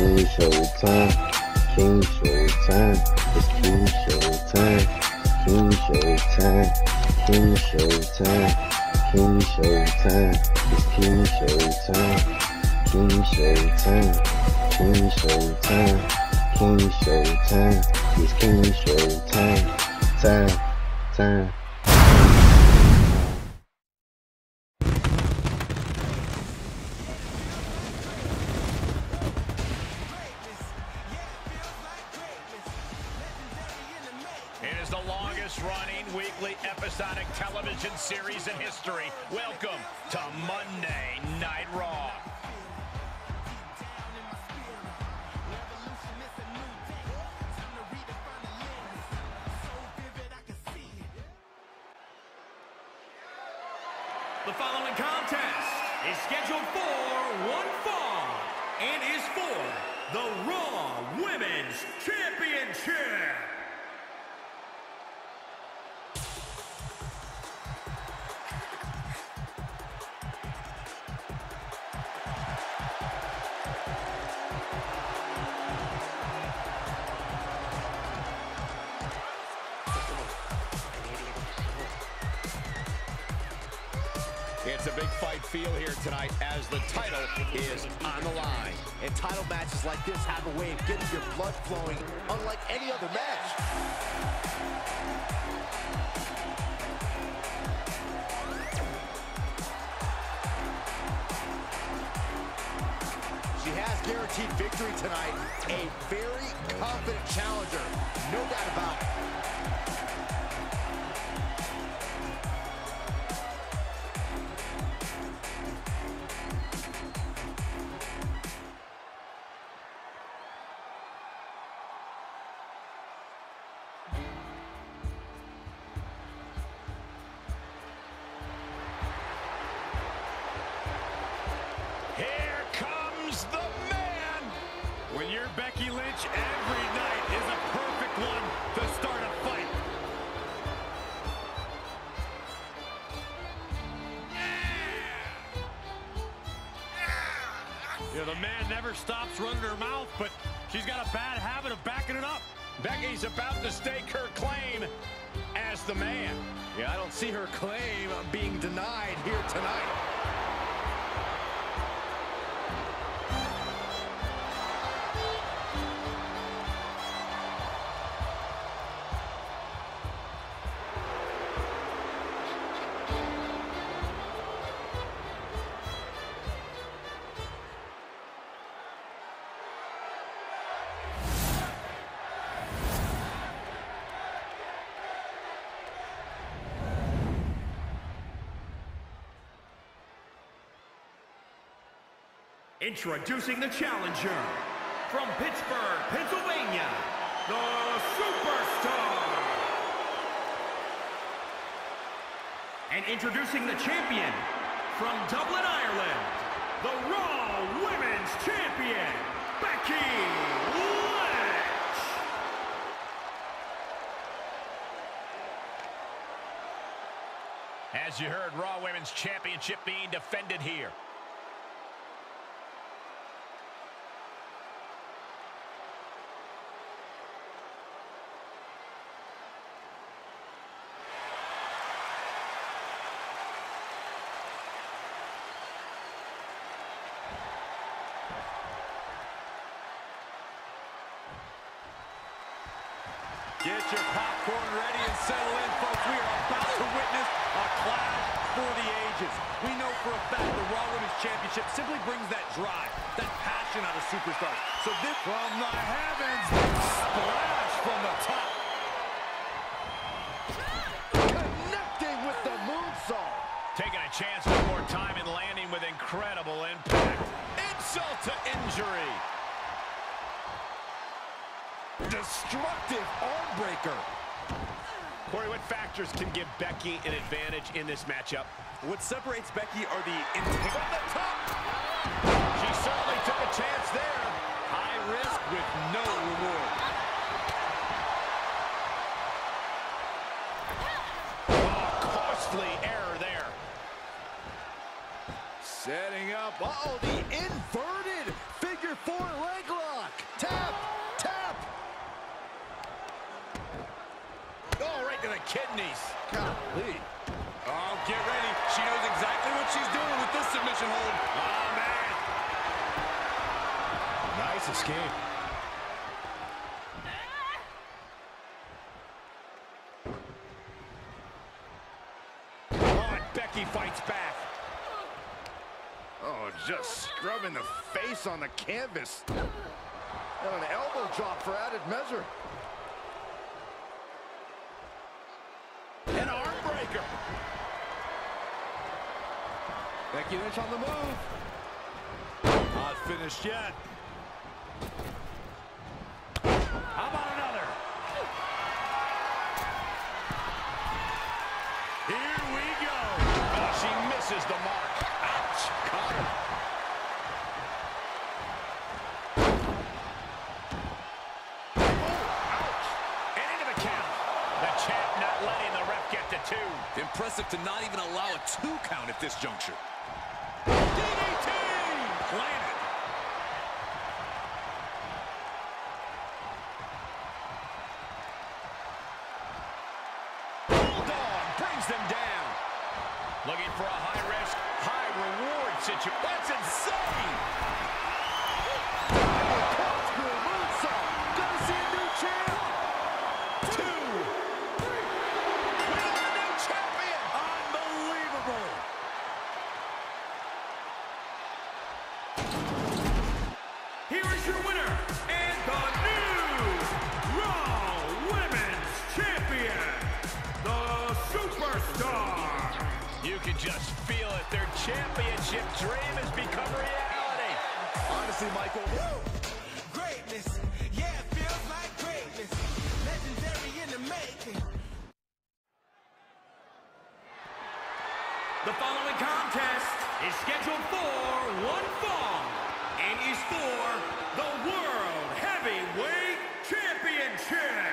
King Show Time, King Show Time, it's King Show Time, King Show Time, King Show Time, King Show Time, it's King Show Time, King Show Time, King Show Time, King Show Time, it's King Show Time, Time. Series in history. Welcome to Monday Night Raw. The following contest is scheduled for one fall and is for the Raw Women's Championship. It's a big fight feel here tonight as the title is on the line. And title matches like this have a way of getting your blood flowing unlike any other match. She has guaranteed victory tonight. A very confident challenger, no doubt about it. The man. When you're Becky Lynch, every night is a perfect one to start a fight. Yeah, the man never stops running her mouth, but she's got a bad habit of backing it up. Becky's about to stake her claim as the man. Yeah, I don't see her claim being denied here tonight. Introducing the challenger, from Pittsburgh, Pennsylvania, the Superstar. And introducing the champion, from Dublin, Ireland, the Raw Women's Champion, Becky Lynch. As you heard, Raw Women's Championship being defended here. Get your popcorn ready and settle in, folks. We are about to witness a clash for the ages. We know for a fact the Raw Women's Championship simply brings that drive, that passion out of superstars. So this from the heavens, splash from the top. Connecting with the moonsault. Taking a chance one more time and landing with incredible impact. Insult to injury. Destructive arm breaker. Corey, what factors can give Becky an advantage in this matchup? What separates Becky are the intent. From the top! She certainly took a chance there. High risk with no reward. Oh, costly error there. Setting up, the inverted figure four leg lock. tap, tap. Oh, right to the kidneys. Golly. Oh, get ready. She knows exactly what she's doing with this submission hold. Oh, man. Nice escape. Becky fights back. Oh, just scrubbing the face on the canvas. And an elbow drop for added measure. An arm breaker. Becky Lynch on the move. Not finished yet. How about another? Here we go. Oh, she misses the mark. Ouch. Caught her. Oh, ouch. And into the count. The champ not letting the ref get to two. Impressive to not even allow a two count at this juncture. DDT! Planted. Them down. Looking for a high risk, high reward situation. That's insane. Gonna see a new champ. Two. Three. We have a new champion. Unbelievable. Here is your winner and the new Raw Women's Champion, the Superstar. You can just feel it. Their championship dream has become reality. Honestly, Michael. Woo! Greatness. Yeah, it feels like greatness. Legendary in the making. The following contest is scheduled for one fall and is for the World Heavyweight Championship.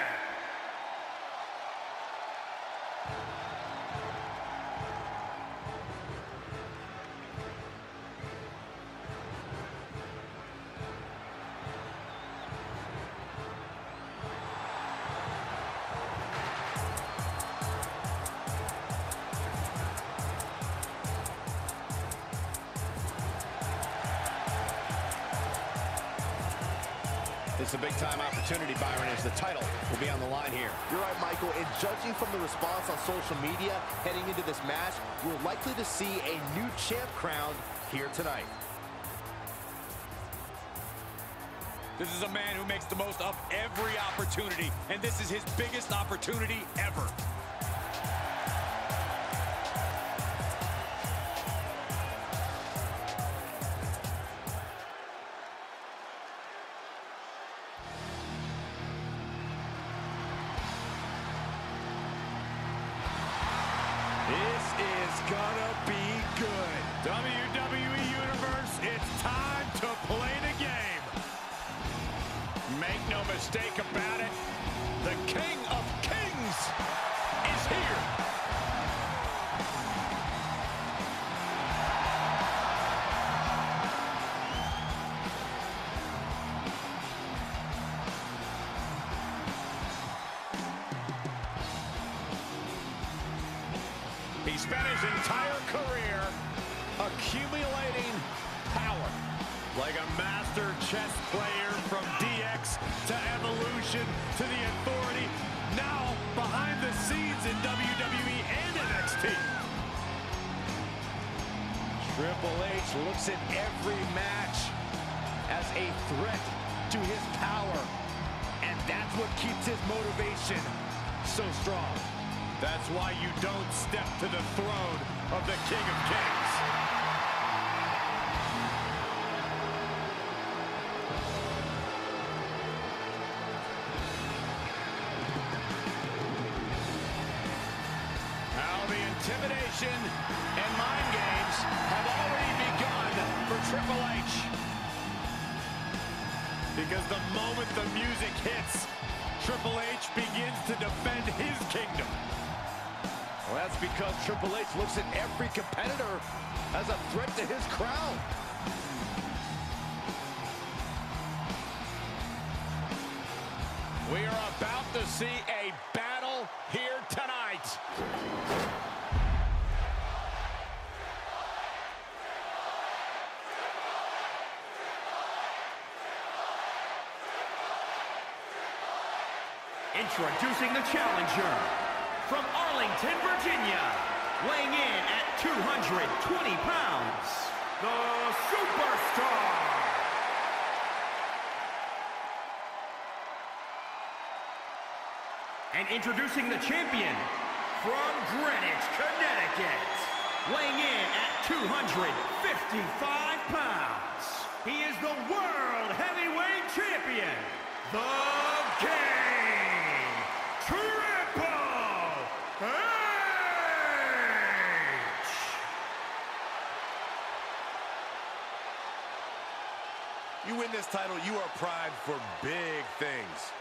It's a big-time opportunity, Byron, as the title will be on the line here. You're right, Michael, and judging from the response on social media heading into this match, we're likely to see a new champ crowned here tonight. This is a man who makes the most of every opportunity, and this is his biggest opportunity ever. Gonna be good. WWE Universe, it's time to play the game. Make no mistake about it, the King of Kings is here. He spent his entire career accumulating power. Like a master chess player from DX to Evolution to the Authority, now behind the scenes in WWE and NXT. Triple H looks at every match as a threat to his power, and that's what keeps his motivation so strong. That's why you don't step to the throne of the King of Kings. Now the intimidation and mind games have already begun for Triple H. Because the moment the music hits, Triple H begins to defend his kingdom. Well, that's because Triple H looks at every competitor as a threat to his crown. We are about to see a battle here tonight. Introducing the challenger, from Arlington, Virginia, weighing in at 220 pounds, the Superstar. And introducing the champion, from Greenwich, Connecticut, weighing in at 255 pounds. He is the World Heavyweight Champion, the King. Triple H! You win this title, you are primed for big things.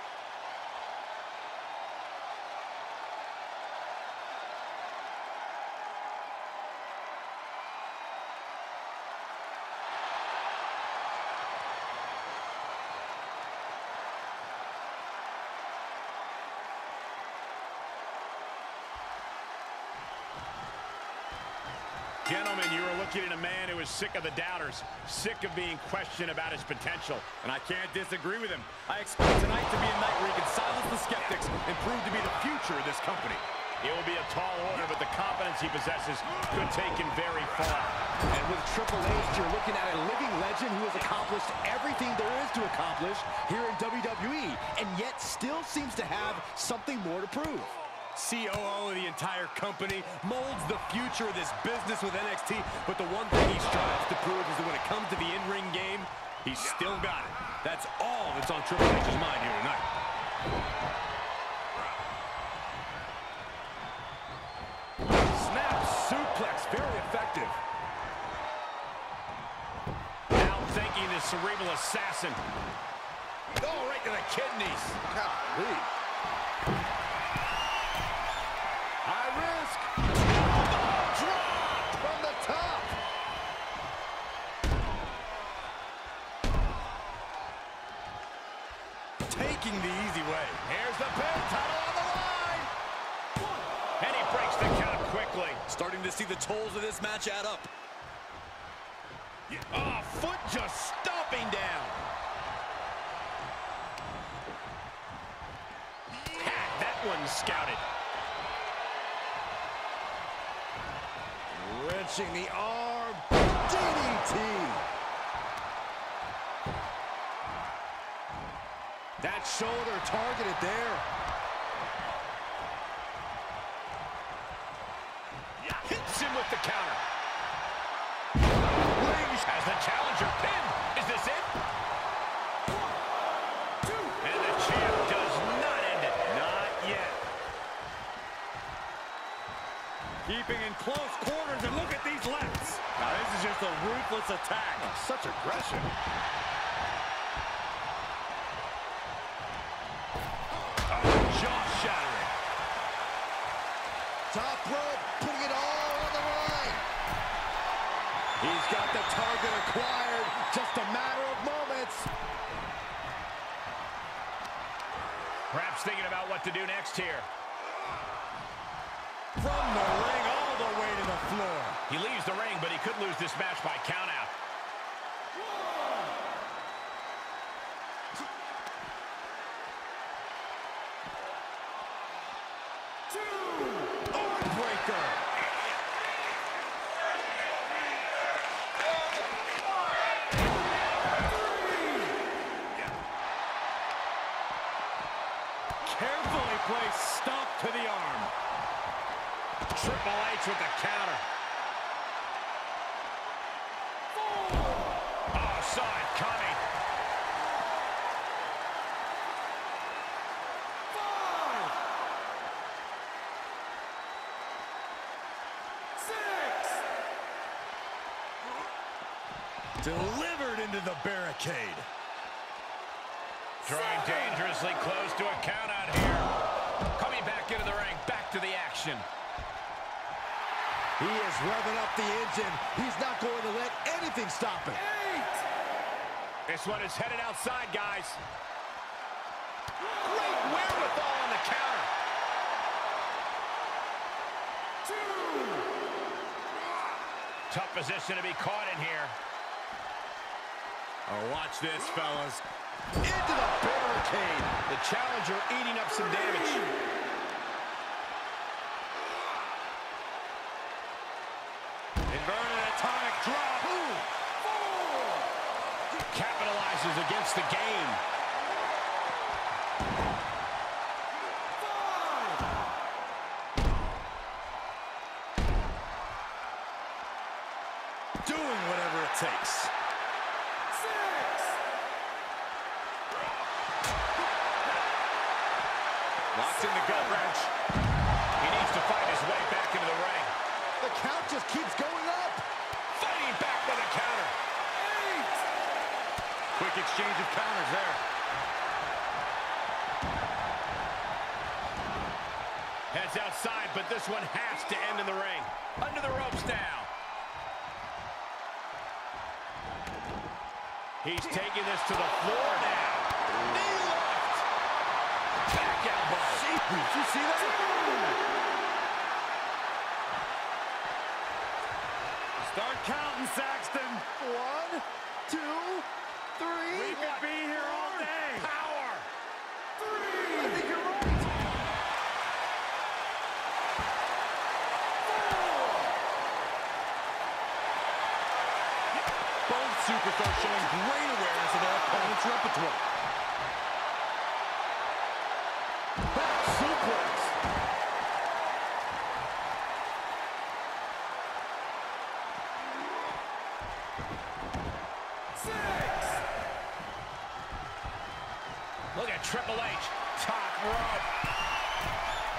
Gentlemen, you are looking at a man who is sick of the doubters, sick of being questioned about his potential, and I can't disagree with him. I expect tonight to be a night where he can silence the skeptics and prove to be the future of this company. It will be a tall order, but the confidence he possesses could take him very far. And with Triple H, you're looking at a living legend who has accomplished everything there is to accomplish here in WWE, and yet still seems to have something more to prove. COO of the entire company, molds the future of this business with NXT, but the one thing he strives to prove is that when it comes to the in-ring game, he's still got it. That's all that's on Triple H's mind here tonight. Snap suplex, very effective. Now thinking the cerebral assassin. Oh, right to the kidneys. Golly. Taking the easy way. Here's the pin, title on the line. And he breaks the count quickly. Starting to see the tolls of this match add up. Yeah. Oh, foot just stomping down. Had that one scouted. Wrenching the arm. DDT. That shoulder targeted there. Yeah. Hits him with the counter. Rings has the challenger pinned. Is this it? 1, 2. And the champ does not end it. Not yet. Keeping in close quarters, and look at these lefts. Now this is just a ruthless attack. Oh, such aggression. Jaw-shattering. Top rope, putting it all on the line. He's got the target acquired. Just a matter of moments. Perhaps thinking about what to do next here. From the ring all the way to the floor. He leaves the ring, but he could lose this match by countout. Carefully placed stomp to the arm. Triple H with the counter. Oh, saw it coming. 5, 6. Delivered into the barricade. Drawing dangerously close to a count out here. Coming back into the ring, back to the action. He is revving up the engine. He's not going to let anything stop him. 8. This one is headed outside, guys. Great wherewithal on the counter. 2. Tough position to be caught in here. Oh, watch this, fellas. Into the barricade. The challenger eating up some damage. 3. Inverted atomic drop. 4. Capitalizes against the game. 5. Doing whatever it takes. 6. Locked in the gut wrench. He needs to find his way back into the ring. The count just keeps going up. Fighting back with a counter. 8. Quick exchange of counters there. Heads outside, but this one has to end in the ring. Under the ropes now. He's taking this to the floor now. Knee left. Back elbow. Did you see that? Start counting, Saxton. 1, 2, 3. We could be here all day. Power. 3. I think you're right. 4. Both superstars showing great awareness of their opponent's repertoire. Back suplex. Look at Triple H, top rope.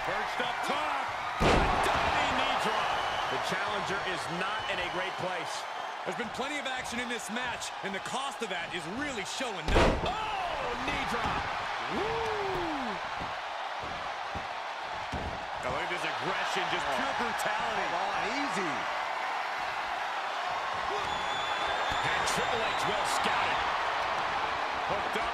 Perched up top, a diving knee drop. The challenger is not in a great place. There's been plenty of action in this match, and the cost of that is really showing now. Oh, knee drop. Woo! I like this aggression, just pure brutality. Oh, easy. And Triple H well scouted. Hooked up.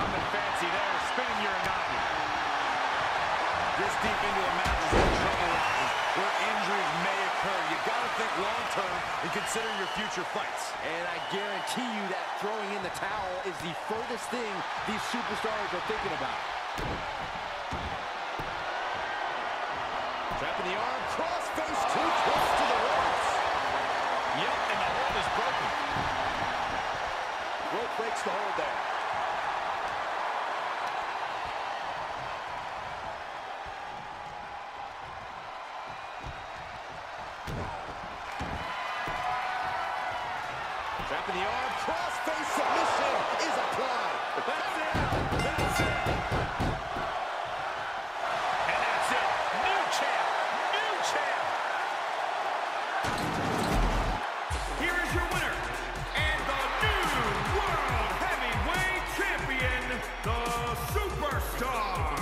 Nothing fancy there, spinning Uranagi. This deep into a match is where trouble lies, where injuries may occur. You gotta think long-term and consider your future fights. And I guarantee you that throwing in the towel is the furthest thing these superstars are thinking about. Trapping the arm, cross-face, too close to the ropes. Yep, and the hold is broken. Rope breaks the hold there. Trapping the arm, cross-face submission is applied. That's it! That's it! And that's it! New champ! New champ! Here is your winner, and the new World Heavyweight Champion, the Superstar!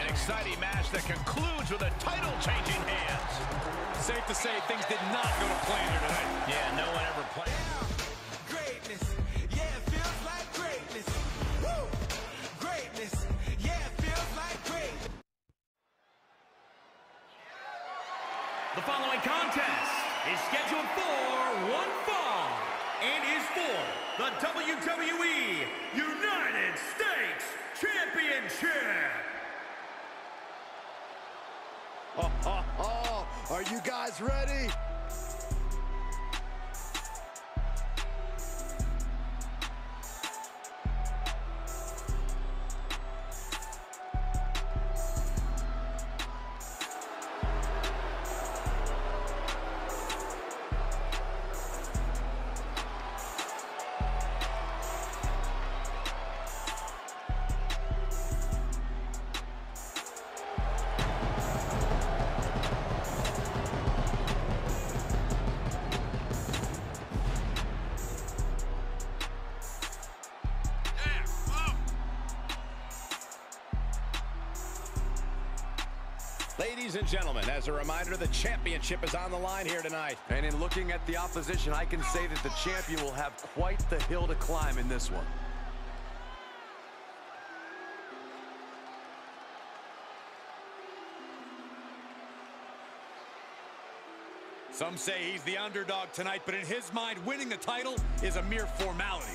An exciting match that concludes with a title-changing hands. Safe to say, things did not go to plan here tonight. Yeah, no one ever planned. The following contest is scheduled for one fall and is for the WWE United States Championship. Oh, oh, oh. Are you guys ready? Ladies and gentlemen, as a reminder, the championship is on the line here tonight. And in looking at the opposition, I can say that the champion will have quite the hill to climb in this one. Some say he's the underdog tonight, but in his mind, winning the title is a mere formality.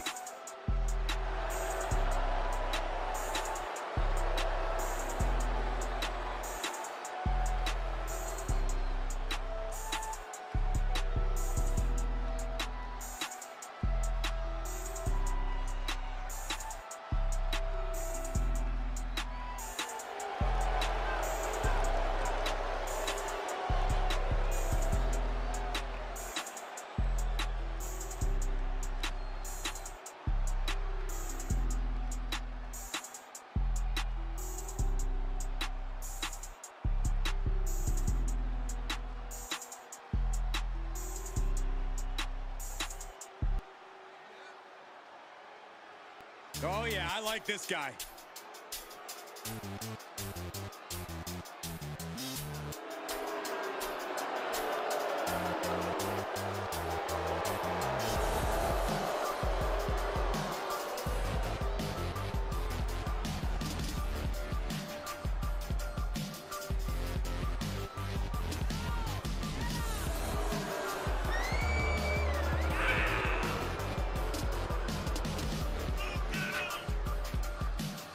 Oh yeah, I like this guy.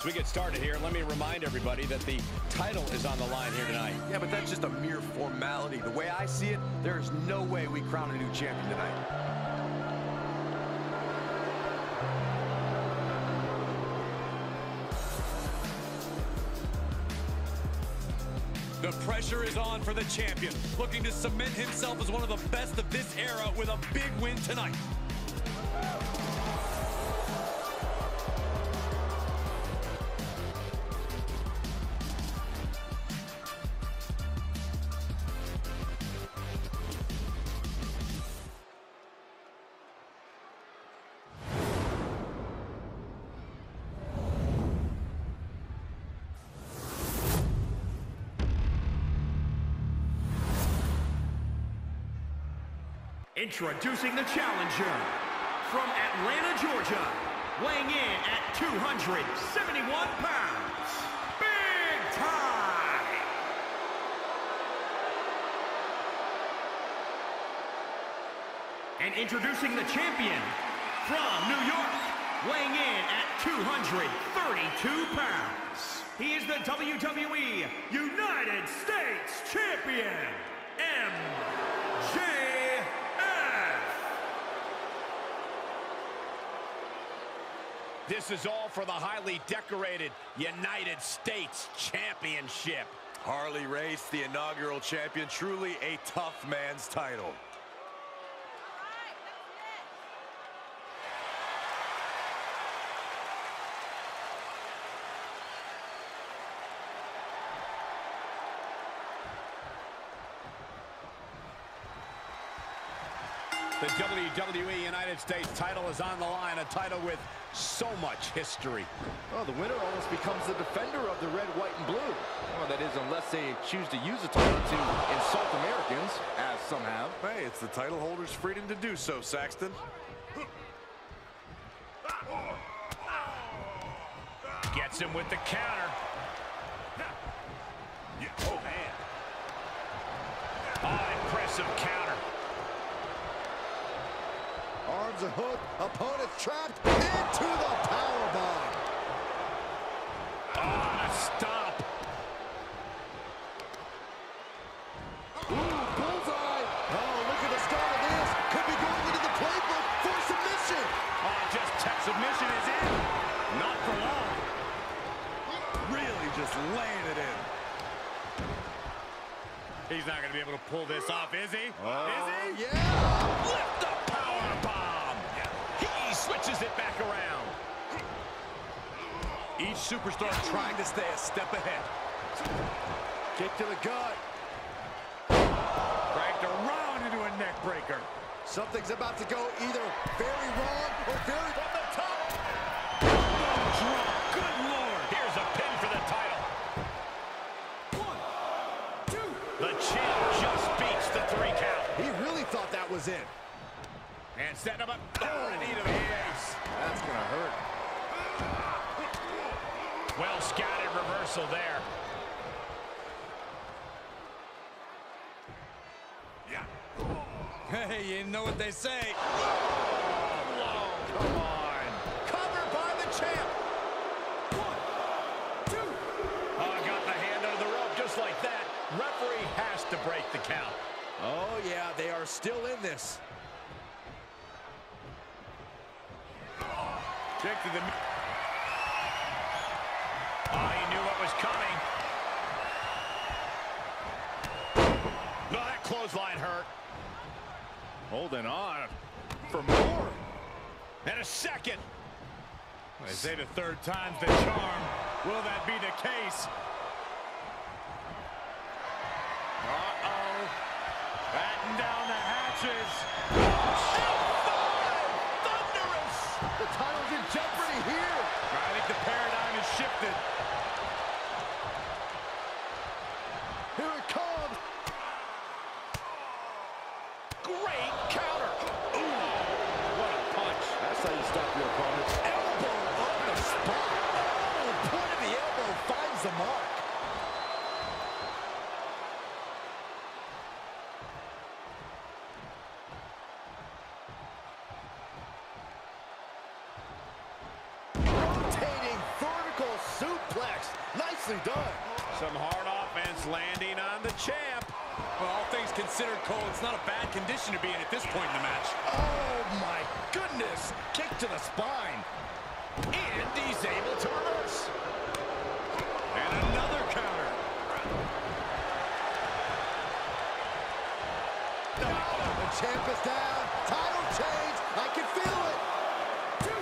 We get started here, let me remind everybody that the title is on the line here tonight. Yeah, but that's just a mere formality. The way I see it, there's no way we crown a new champion tonight. The pressure is on for the champion, looking to cement himself as one of the best of this era with a big win tonight. Introducing the challenger from Atlanta, Georgia, weighing in at 271 pounds, Big Time. And introducing the champion from New York, weighing in at 232 pounds. He is the WWE United States Champion, MJF. This is all for the highly decorated United States Championship. Harley Race, the inaugural champion, truly a tough man's title. The WWE United States title is on the line, a title with so much history. Well, the winner almost becomes the defender of the red, white, and blue. Well, that is, unless they choose to use the title to insult Americans, as some have. Hey, it's the title holder's freedom to do so, Saxton. Gets him with the counter. Oh, man. Oh, impressive counter. Arms a hook, opponent trapped into the powerbomb. Ah, stop. Ooh, bullseye. Oh, look at the start of this. Could be going into the playbook for submission. Oh, just tech submission is in. Not for long. Really just laying it in. He's not going to be able to pull this off, is he? Oh, is he? Yeah. Lift up. Switches it back around. Each superstar trying to stay a step ahead. Kick to the gut. Cranked around into a neck breaker. Something's about to go either very wrong or very from the top. Good Lord. Here's a pin for the title. 1, 2. The chin just beats the 3 count. He really thought that was it. And setting him up. Oh, knee to the ace. That's going to hurt. Well scouted reversal there. Yeah. Hey, you know what they say. Whoa, come on. Cover by the champ. One, two. Oh, got the hand under the rope just like that. Referee has to break the count. Oh, yeah, they are still in this. Kick to the... Oh, he knew what was coming. No, that clothesline hurt. Holding on for more. And a second. They say the third time's the charm. Will that be the case? Uh-oh. Batten down the hatches. Thunderous! The title's in jeopardy here. I think the paradigm has shifted. Here it comes. Great counter. Ooh, what a punch. That's how you stop your opponent. Elbow on the spot. Oh, the point of the elbow finds the mark. Rotating vertical suplex. Nicely done. Some hard offense landing on the champ. Well, all things considered, Cole, it's not a bad condition to be in at this point in the match. Oh, my goodness. Kick to the spine. And he's able to reverse. And another counter. Oh, the champ is down. Title change. I can feel it. Two.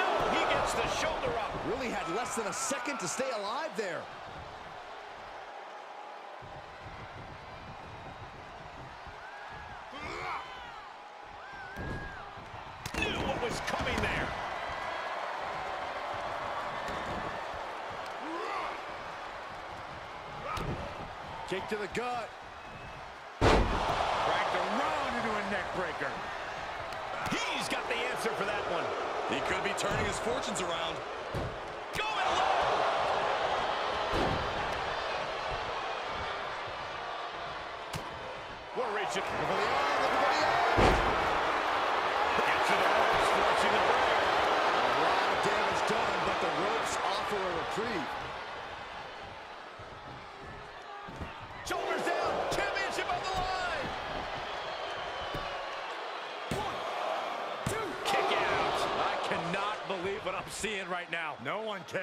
No, he gets the shoulder up. Really had less than a second to stay alive there. Coming there. Kick to the gut. Cracked around into a neck breaker. He's got the answer for that one. He could be turning his fortunes around. Going low. We're reaching for the arm. Shoulders down, championship on the line. One, two, kick out. I cannot believe what I'm seeing right now. No one can.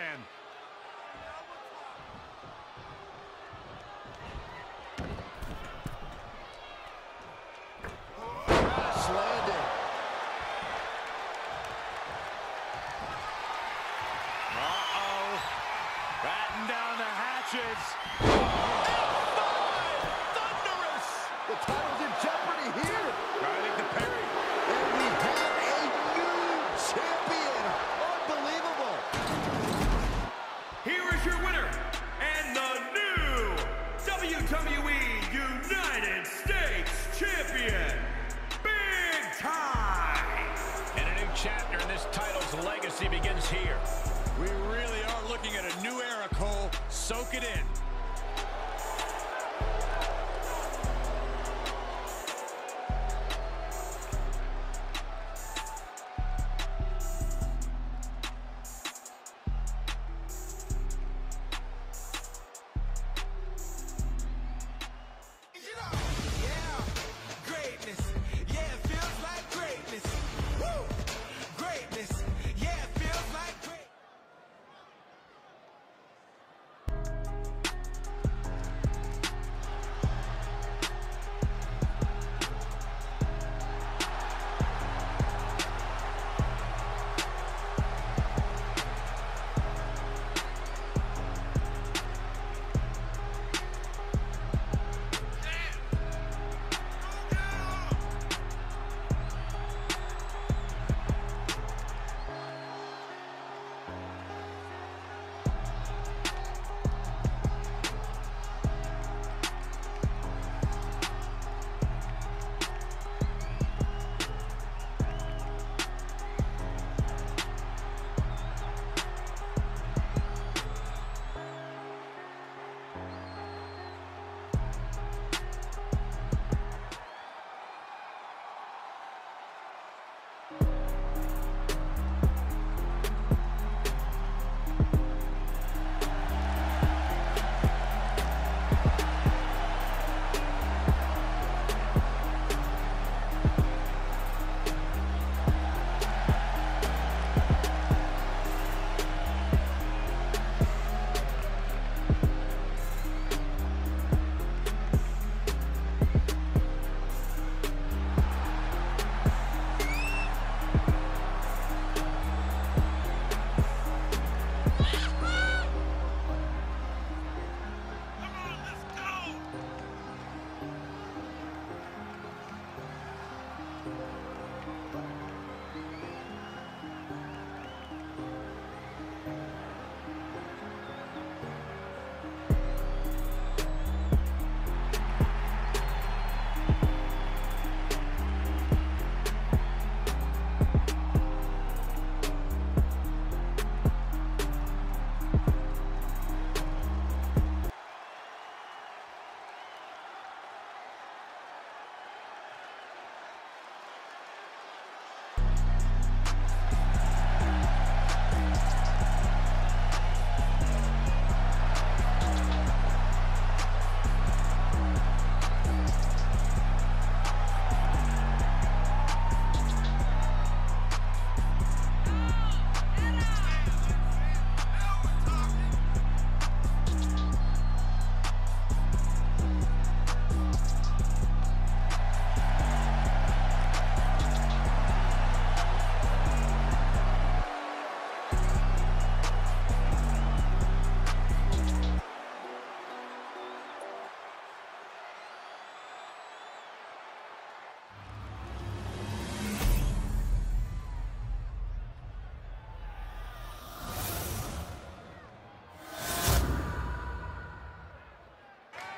Begins here. We really are looking at a new era, Cole. Soak it in.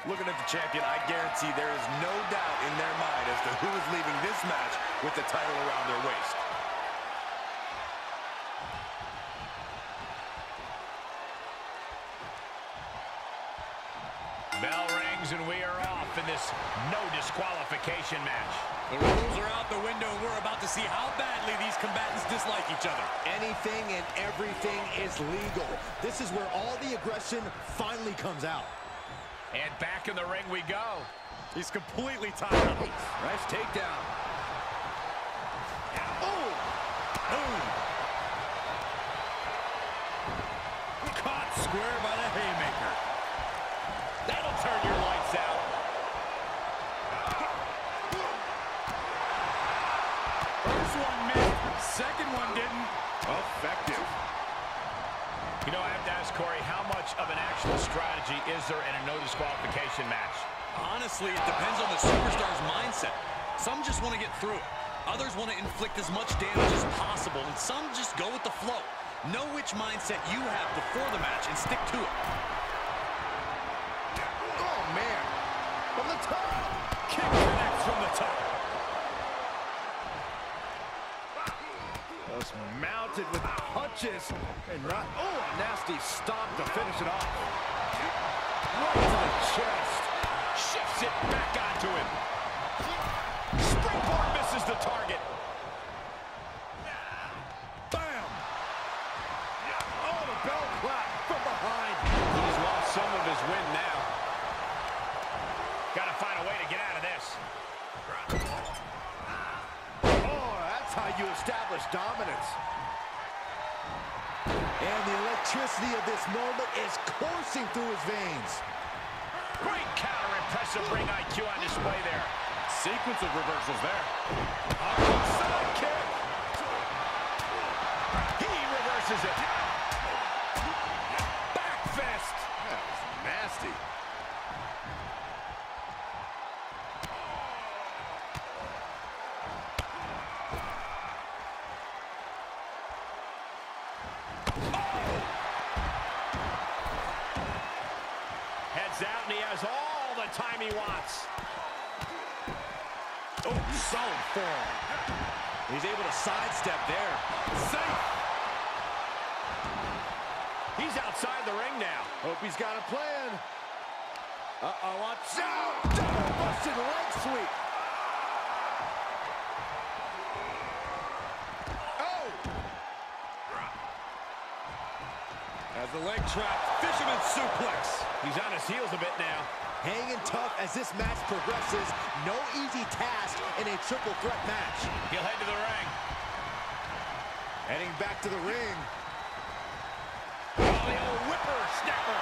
Looking at the champion, I guarantee there is no doubt in their mind as to who is leaving this match with the title around their waist. Bell rings and we are off in this no disqualification match. The rules are out the window and we're about to see how badly these combatants dislike each other. Anything and everything is legal. This is where all the aggression finally comes out. And back in the ring we go. He's completely tied up. Nice takedown. Oh! Boom! Caught square by the haymaker. That'll turn your lights out. First one missed. Second one didn't. Effective. You know, I have to ask, Corey, how much of an actual strategy is there in a no disqualification match? Honestly, it depends on the superstar's mindset. Some just want to get through it. Others want to inflict as much damage as possible, and some just go with the flow. Know which mindset you have before the match and stick to it. Oh, man. From the top. Kick connects from the top. Mounted with punches and right. Oh, a nasty stop to finish it off. Right to the chest. Shifts it back onto him. Springboard misses the target. Bam! Oh, the bell clap from behind. He's lost some of his win now. Gotta find a way to get out of this. How you establish dominance. And the electricity of this moment is coursing through his veins. Great counter, impressive ring IQ on display there. Sequence of reversals there. Side kick. He reverses it. Back fist. That was nasty. Time he wants. Oh, solid form. He's able to sidestep there. Safe. He's outside the ring now. Hope he's got a plan. Uh-oh, watch out. Double busted leg sweep. Oh. Has the leg trapped. Fisherman suplex. He's on his heels a bit now. Hanging tough as this match progresses. No easy task in a triple threat match. He'll head to the ring. Heading back to the ring. Oh, the old whipper snapper.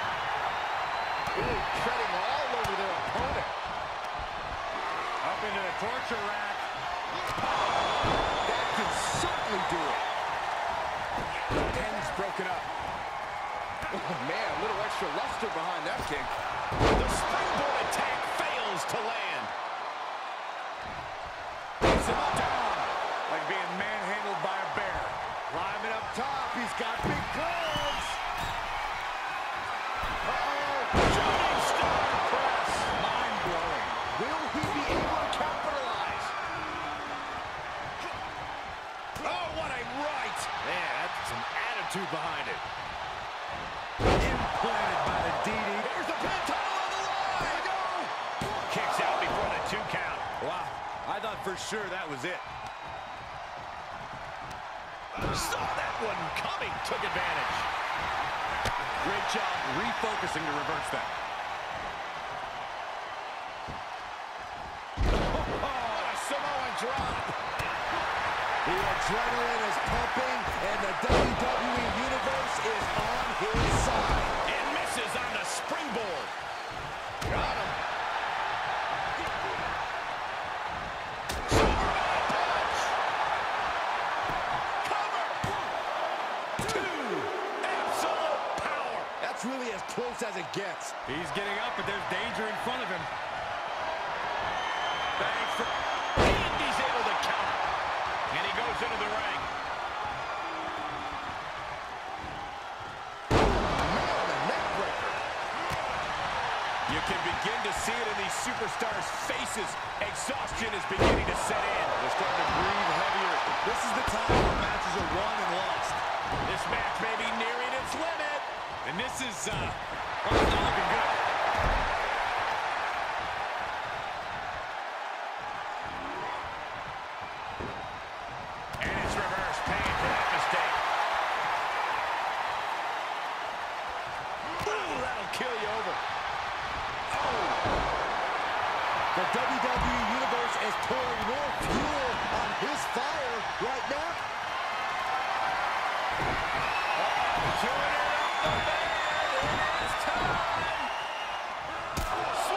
Ooh, treading all over their opponent. Up into the torture rack. That could certainly do it. The end's broken up. Oh, man, a little extra luster behind that kick. The springboard attack fails to land. Puts him down. Like being manhandled by a bear. Climbing up top, he's got big gloves. Uh-oh, shooting star press. Mind-blowing. Will he be able to capitalize? Oh, what a right. Man, that's some attitude behind it. Implanted by the DD. There's the pin, title on the line. Go! Kicks out before the 2 count. Wow, I thought for sure that was it. Saw that one coming, took advantage. Great job refocusing to reverse that. Oh, a Samoan drop. The adrenaline is pumping, and the WWE Universe is on his side. And misses on the springboard. Got him. Superman punch. Cover. 2. Absolute power. That's really as close as it gets. He's getting up, but there's danger in front of him. Thanks for... And he's able to counter. And he goes into the ring. You can begin to superstars' faces. Exhaustion is beginning to set in. They're starting to breathe heavier. This is the time where matches are won and lost. This match may be nearing its limit. And this is, not looking good. And it's reverse pain for that mistake. Ooh, that'll kill you over. The WWE Universe is pouring more fuel on his fire right now. Killing it off the bed. It's time.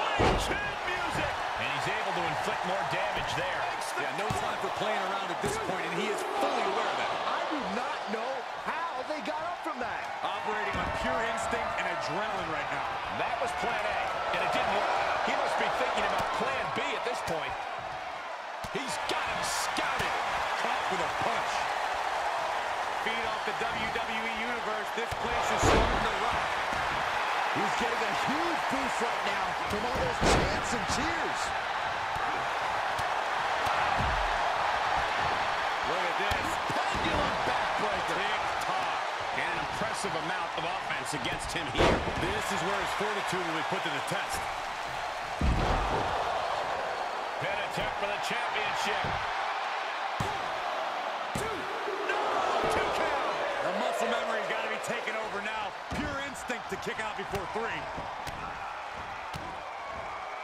Swing chin music. And he's able to inflict more damage there. Yeah, no time for playing around at this point, and he is fully aware of it. I do not know how they got up from that. Operating on pure instinct and adrenaline right now. That was plan A, and it didn't work. He must be thinking about plan B at this point. He's got him scouted. Caught with a punch. Feed off the WWE Universe. This place is starting to rock. He's getting a huge boost right now from all those chants and cheers. Look at this. Pendulum backbreaker. Tick-tock. And an impressive amount of offense against him here. This is where his fortitude will be put to the test. Pin attempt for the championship. No! 2 count! The muscle memory's got to be taken over now. Pure instinct to kick out before 3.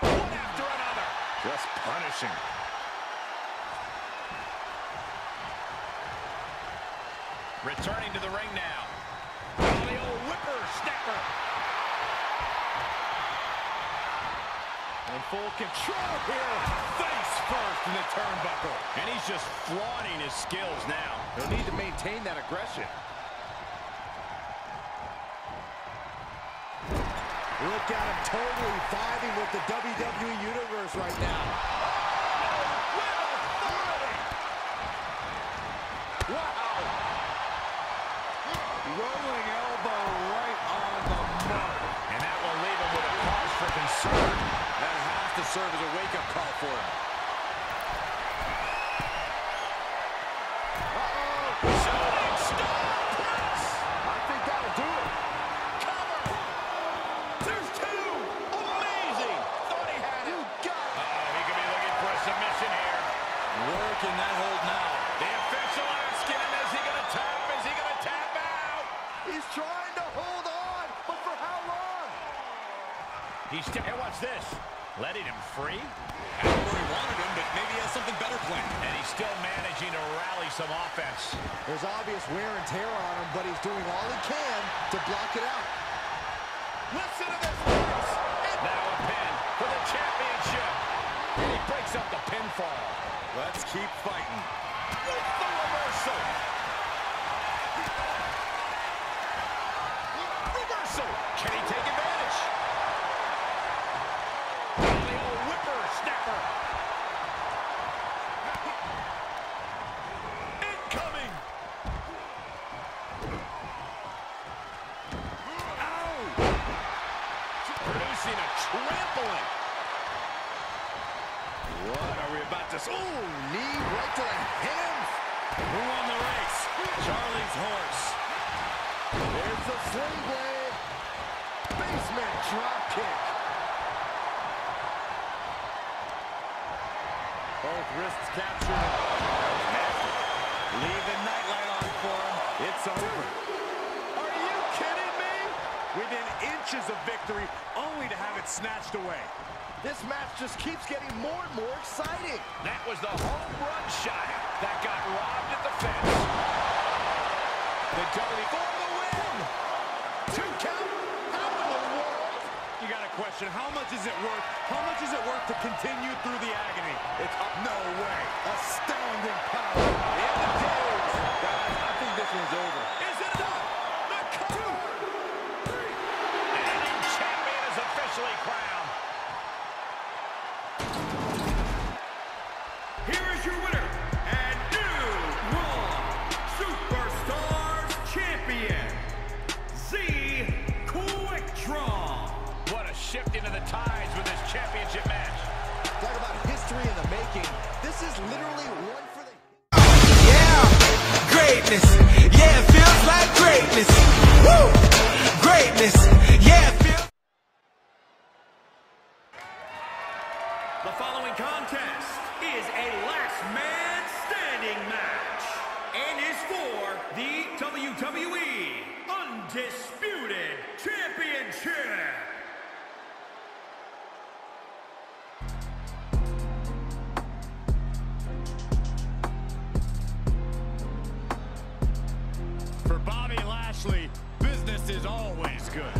One after another. Just punishing. Returning to the ring now. Oh, the old whipper snapper. And full control here, face first in the turnbuckle. And he's just flaunting his skills now. He'll need to maintain that aggression. Look at him totally vibing with the WWE Universe right now. Oh, with authority! Wow! Rolling elbow right on the mark. And that will leave him with a cause for concern. That has to serve as a wake-up call for him. Uh-oh! Shooting star press! I think that'll do it. Cover! There's 2! Amazing! Thought he had it. Uh-oh, he could be looking for a submission here. Working that hold now. The official asking him, is he going to tap? Is he going to tap out? He's trying to hold on, but for how long? He's still... Hey, watch this. Letting him free? That's where he wanted him, but maybe he has something better planned. And he's still managing to rally some offense. There's obvious wear and tear on him, but he's doing all he can to block it out. Listen to this voice! And now a pin for the championship. And he breaks up the pinfall. Let's keep fighting. With the reversal! Reversal! Can he take advantage? Incoming! Ow! Producing a trampling. What are we about to see? Ooh, knee right to the hands. Who won the race? Charlie's horse. There's the sling blade. Basement drop kick. Both wrists captured. Leave the nightlight on for him. It's over. Are you kidding me? Within inches of victory, only to have it snatched away. This match just keeps getting more and more exciting. That was the home run shot that got robbed at the fence. The WWE for the win. 2 count. How in the world? You got to question, how much is it worth? How much is it worth to continue through the agony? It's up. No way. Astounding power. In the days. Guys, I think this one's over. Is it up? The cover. 3. And the champion is officially crowned. Here is your winner and new Raw Superstars Champion, Z Quick Draw. What a shift into the tides with this championship match. is literally one for the... Yeah, greatness. Yeah, it feels like greatness. Woo! Greatness. Yeah, it feels... The following contest is a last man standing match and is for the WWE Undisputed Championship. For Bobby Lashley, business is always good.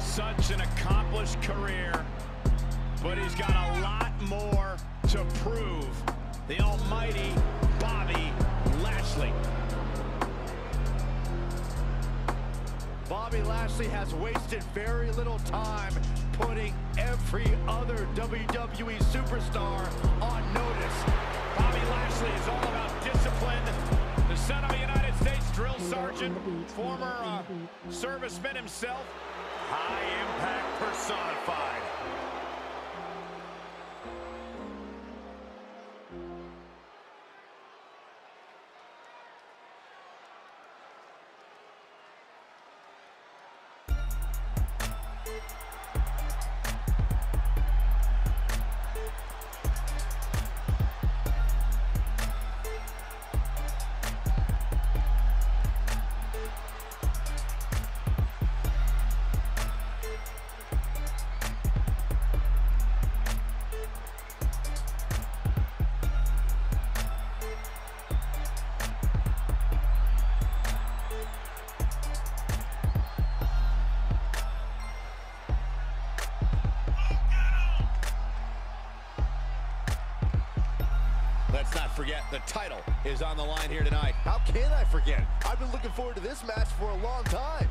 Such an accomplished career, but he's got a lot more to prove. The almighty Bobby Lashley. Bobby Lashley has wasted very little time putting every other WWE superstar on notice. Bobby Lashley is all about discipline. The son of a United States drill sergeant, former serviceman himself. High impact personified. Let's not forget, the title is on the line here tonight. How can I forget? I've been looking forward to this match for a long time.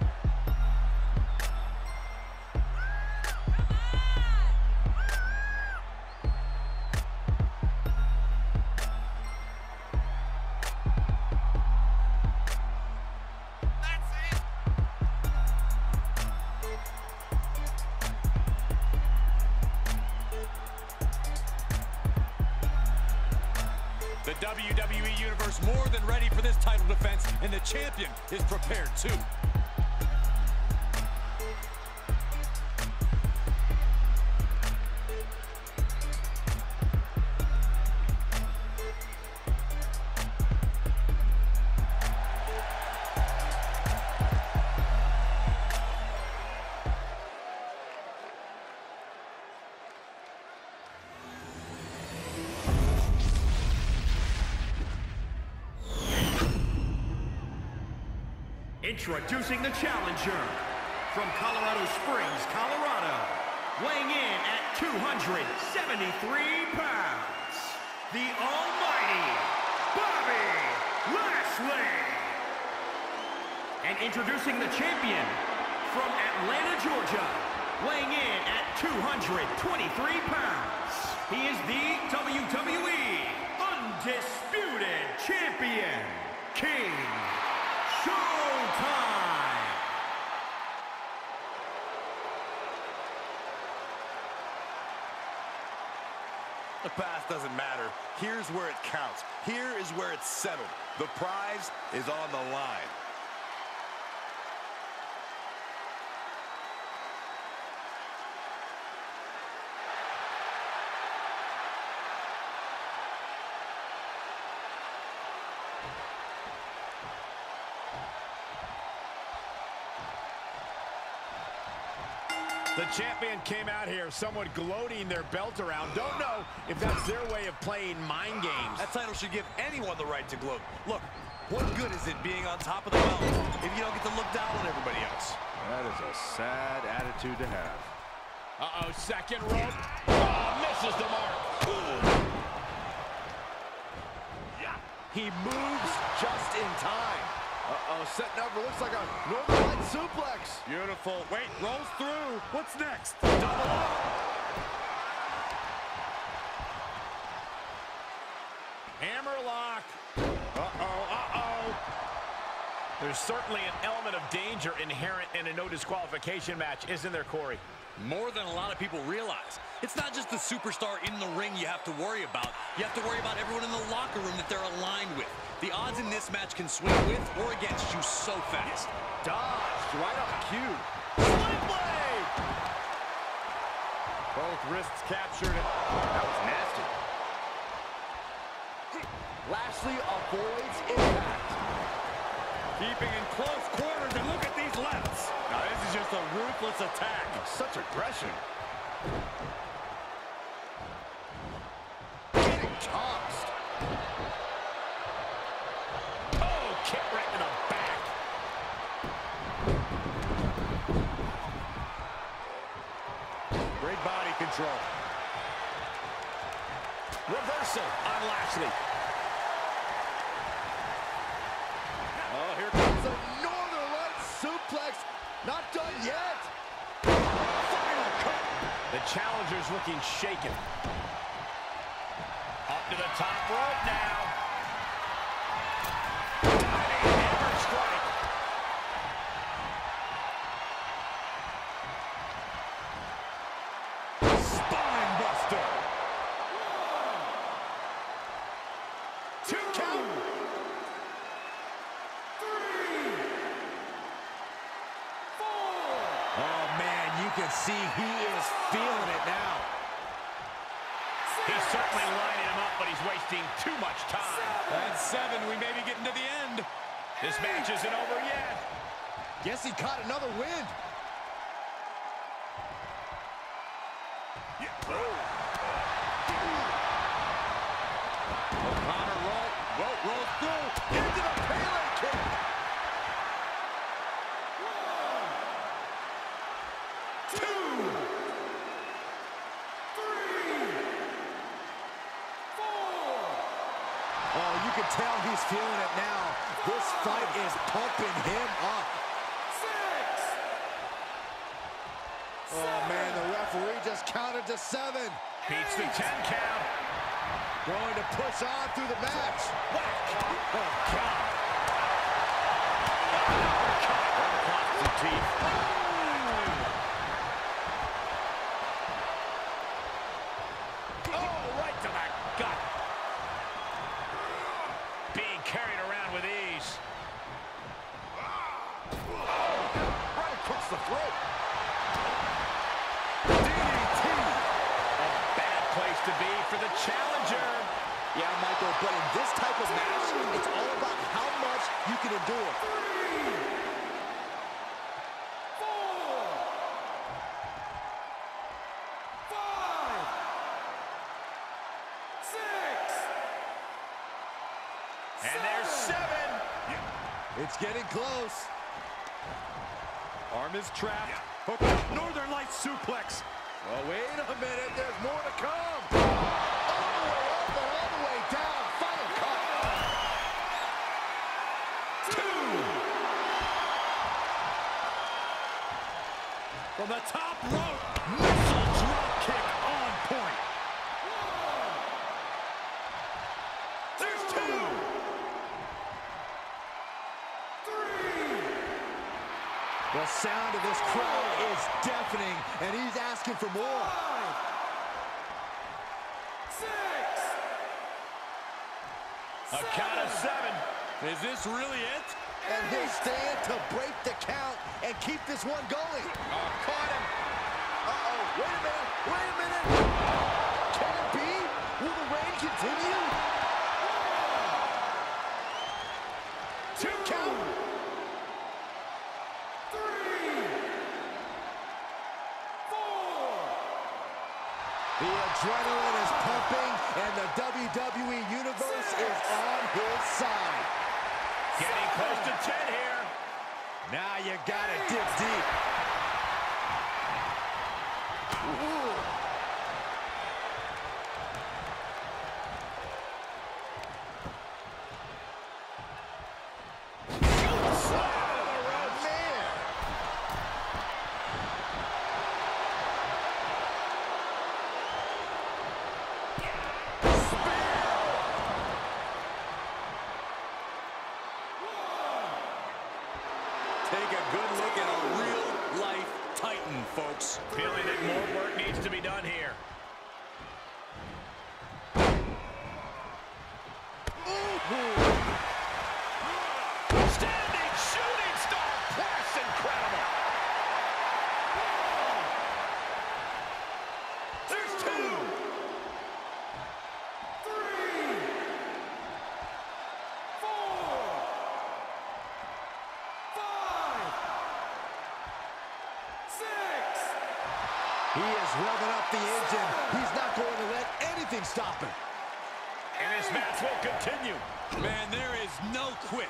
The WWE Universe more than ready for this title defense, and the champion is prepared too. Introducing the challenger from Colorado Springs, Colorado, weighing in at 273 pounds, the almighty Bobby Lashley. And introducing the champion from Atlanta, Georgia, weighing in at 223 pounds, he is the WWE Undisputed Champion, KINGSHOWTIME. The past doesn't matter. Here's where it counts. Here is where it's settled. The prize is on the line. The champion came out here, someone gloating their belt around. Don't know if that's their way of playing mind games. That title should give anyone the right to gloat. Look, what good is it being on top of the belt if you don't get to look down on everybody else? That is a sad attitude to have. Uh-oh, second rope. Oh, misses the mark. Ooh. Yeah. He moves just in time. Setting up for looks like a Northern Lights suplex. Beautiful. Wait, rolls through. What's next? Double up. Hammerlock. There's certainly an element of danger inherent in a no disqualification match, isn't there, Corey? More than a lot of people realize. It's not just the superstar in the ring you have to worry about. You have to worry about everyone in the locker room that they're aligned with. The odds in this match can swing with or against you so fast. Dodged right on cue. Sling blade! Both wrists captured. That was nasty. Lashley avoids impact. Keeping in close quarters, and look at these lefts. Now this is just a ruthless attack. Such aggression. Getting tossed. Oh, kick right in the back. Great body control. Reversal on Lashley. Oh, here comes a Northern Lights suplex. Not done yet. Final cut. The challenger's looking shaken. Up to the top rope now. Hammer strike. Spine buster. One, two, count. You can see he is feeling it now. He's certainly lining him up, but he's wasting too much time. That's seven. We may be getting to the end. This match isn't over yet. Guess he caught another win. Yeah. O'Connor roll through. Into the Pele kick. You can tell he's feeling it now. This fight is pumping him up. Six. Oh, man, the referee just counted to seven. Beats the 10 count. Going to push on through the match. Whack. Oh, God. Oh, right to the gut. Being carried around with ease. Right across the throat. DDT. A bad place to be for the challenger. Yeah, Michael, but in this type of match, it's all about how much you can endure. Three. Four. Five. Six. And there's seven. Yeah. It's getting close. Arm is trapped. Yeah. Hook up. Northern Lights suplex. Well, wait a minute. There's more to come. All the way up and all the way down. Final cut. Two. From the top rope. Missile drop kick on point. The sound of this crowd is deafening, and he's asking for more. Five, six, a count of seven. Is this really it? And he's staying to break the count and keep this one going. Oh, caught him. Uh-oh, wait a minute, wait a minute. Can it be? Will the reign continue? One, two count. The adrenaline is pumping, and the WWE Universe is on his side. Getting close to 10 here. Now you gotta dig deep. Ooh. good look at a real-life Titan, folks. Feeling that more work needs to be done here. Standing shooting star press, incredible. There's two. Three. Four. Five. Six. He is revving up the engine. He's not going to let anything stop him. And this match will continue. Man, there is no quit.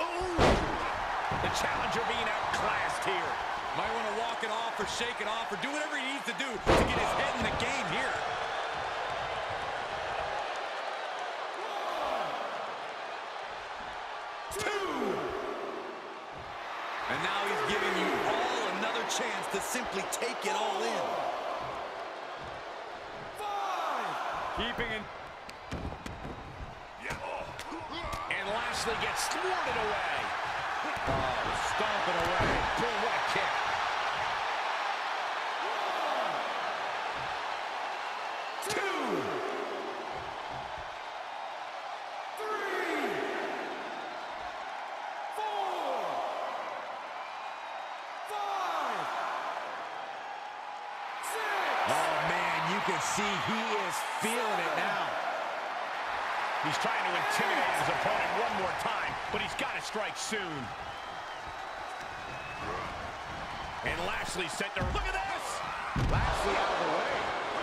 Oh! The challenger being outclassed here. Might want to walk it off or shake it off or do whatever he needs to do to get his head in the game here. One, two! And now he's giving you all another chance to simply take it all in. Keeping in. Yeah. Oh. And Lashley gets thwarted away. Oh, stomping away. Boom, what a kick. One. Two. Three. Four. Five. Six. Oh, man, you can see he is feeling it now. He's trying to intimidate his opponent one more time, but he's got to strike soon. And Lashley's set to... Look at this! Lashley out of the way.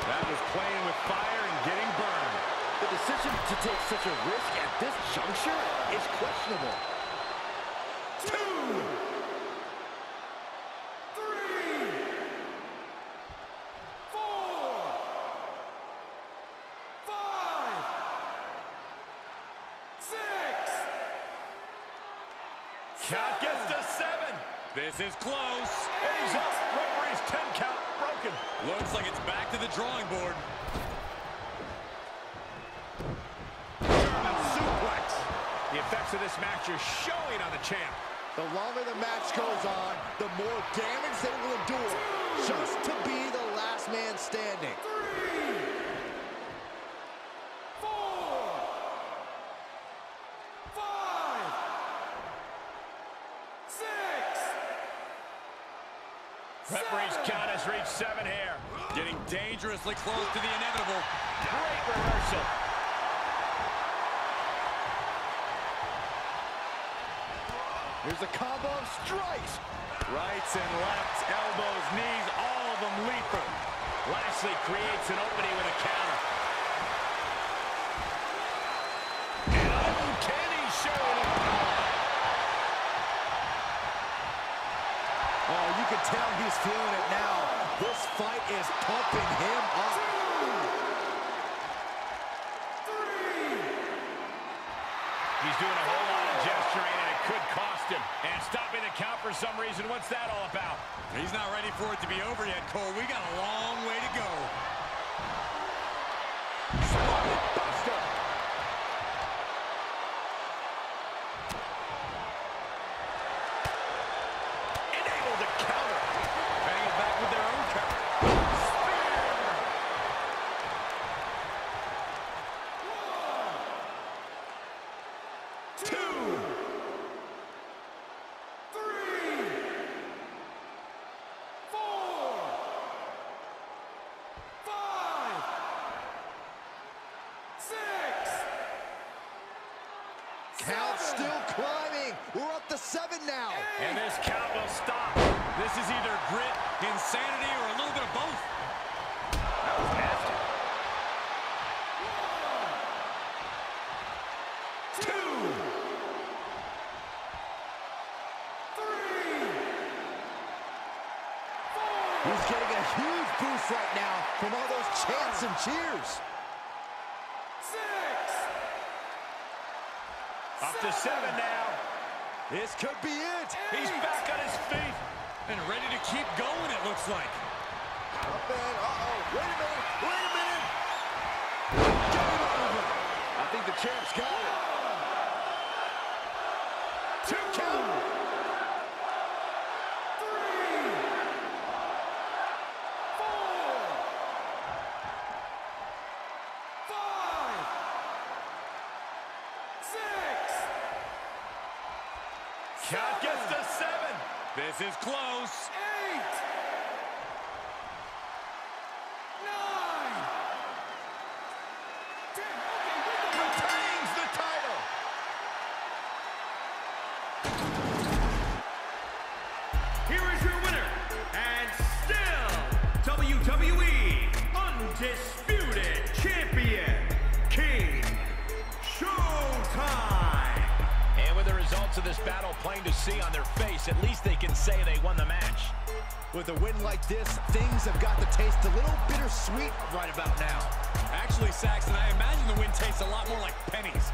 That was playing with fire and getting burned. The decision to take such a risk at this juncture is questionable. Two! Count gets to seven. This is close. And he's up. Referee's 10 count broken. Looks like it's back to the drawing board. German suplex. The effects of this match are showing on the champ. The longer the match goes on, the more damage they will endure. Just to be the last man standing. Three. Referee's count has reached seven here. Getting dangerously close to the inevitable. Great reversal. Here's a combo of strikes. Rights and lefts, elbows, knees, all of them lethal. Lashley creates an opening with a counter. And uncanny showing of power. Oh, you can tell he's feeling it now. This fight is pumping him up. Two. Three. He's doing a whole lot of gesturing, and it could cost him. And stopping the count for some reason. What's that all about? He's not ready for it to be over yet, Cole. We got a long way to go. Spotted buster. Count still climbing. We're up to seven now. Eight. And this count will stop. This is either grit, insanity, or a little bit of both. That was nasty. One. Two. Three. Four. He's getting a huge boost right now from all those chants and cheers. Up to seven now. This could be it. Eight. He's back on his feet and ready to keep going, it looks like. Up and, uh-oh, wait a minute, wait a minute. Game over. I think the champ's got it. Two count. Three. Four. Five. Six. Count gets to seven. This is close. Eight. Undisputed champion, King Showtime. And with the results of this battle plain to see on their face, at least they can say they won the match. With a win like this, things have got to taste a little bittersweet right about now. Actually, Saxon, I imagine the win tastes a lot more like pennies.